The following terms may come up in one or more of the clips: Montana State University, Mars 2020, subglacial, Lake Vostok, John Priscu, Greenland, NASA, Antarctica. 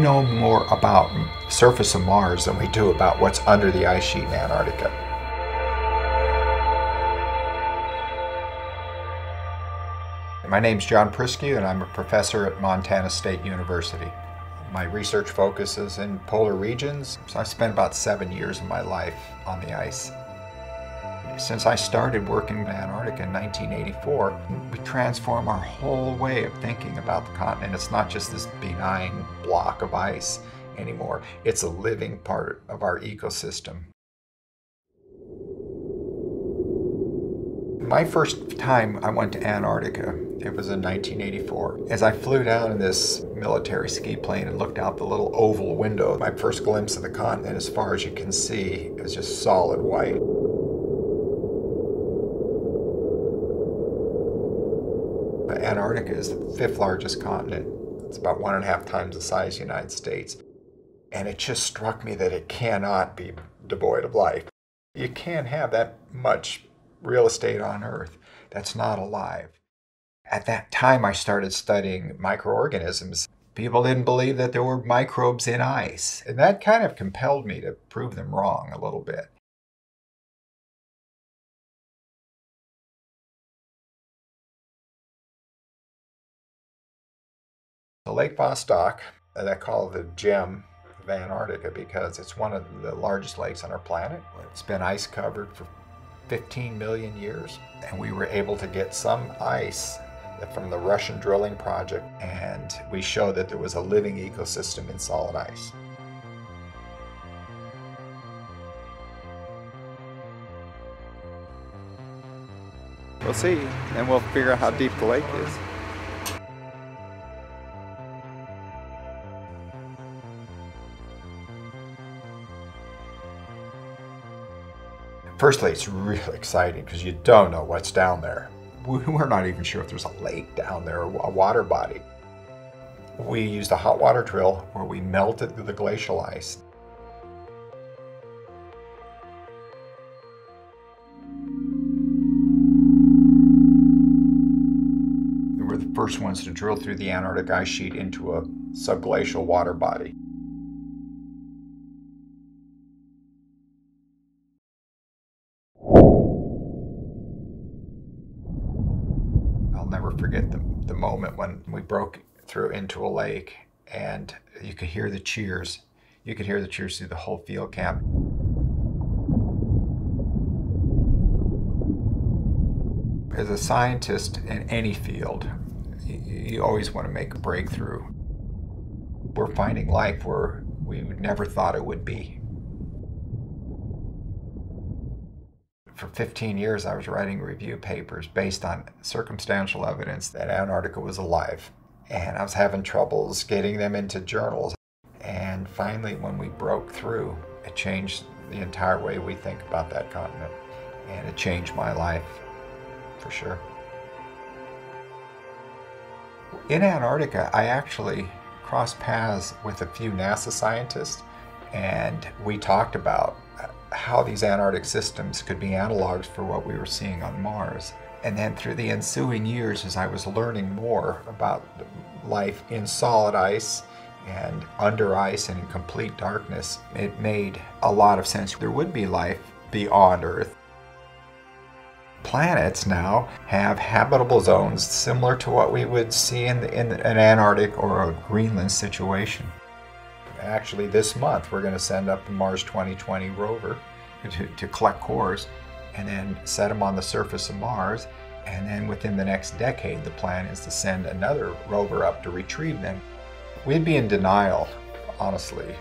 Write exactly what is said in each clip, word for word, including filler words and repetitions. know more about the surface of Mars than we do about what's under the ice sheet in Antarctica. My name's John Priscu, and I'm a professor at Montana State University. My research focuses in polar regions, so I spent about seven years of my life on the ice. Since I started working in Antarctica in nineteen eighty-four, we transform our whole way of thinking about the continent. It's not just this benign block of ice anymore. It's a living part of our ecosystem. My first time I went to Antarctica, it was in nineteen eighty-four. As I flew down in this military ski plane and looked out the little oval window, my first glimpse of the continent, as far as you can see, it was just solid white. Antarctica is the fifth largest continent. It's about one and a half times the size of the United States. And it just struck me that it cannot be devoid of life. You can't have that much real estate on Earth that's not alive. At that time, I started studying microorganisms. People didn't believe that there were microbes in ice, and that kind of compelled me to prove them wrong a little bit. The Lake Vostok, I call the gem of Antarctica because it's one of the largest lakes on our planet. It's been ice covered for fifteen million years, and we were able to get some ice from the Russian drilling project, and we showed that there was a living ecosystem in solid ice. We'll see, and we'll figure out how deep the lake is. Firstly, it's really exciting because you don't know what's down there. We're not even sure if there's a lake down there or a water body. We used a hot water drill where we melted the glacial ice. We were the first ones to drill through the Antarctic ice sheet into a subglacial water body. Never forget the, the moment when we broke through into a lake, and you could hear the cheers. You could hear the cheers through the whole field camp. As a scientist in any field, you, you always want to make a breakthrough. We're finding life where we never thought it would be. For fifteen years, I was writing review papers based on circumstantial evidence that Antarctica was alive. And I was having troubles getting them into journals. And finally, when we broke through, it changed the entire way we think about that continent. And it changed my life, for sure. In Antarctica, I actually crossed paths with a few NASA scientists, and we talked about how these Antarctic systems could be analogs for what we were seeing on Mars. And then through the ensuing years, as I was learning more about life in solid ice and under ice and in complete darkness, it made a lot of sense. There would be life beyond Earth. Planets now have habitable zones similar to what we would see in, the, in an Antarctic or a Greenland situation. Actually, this month, we're going to send up the Mars twenty twenty rover to, to collect cores and then set them on the surface of Mars. And then within the next decade, the plan is to send another rover up to retrieve them. We'd be in denial, honestly,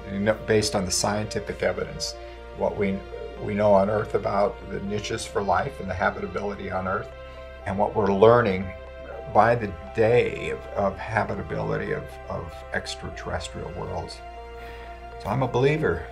based on the scientific evidence, what we, we know on Earth about the niches for life and the habitability on Earth, and what we're learning by the day of, of habitability of, of extraterrestrial worlds. So I'm a believer.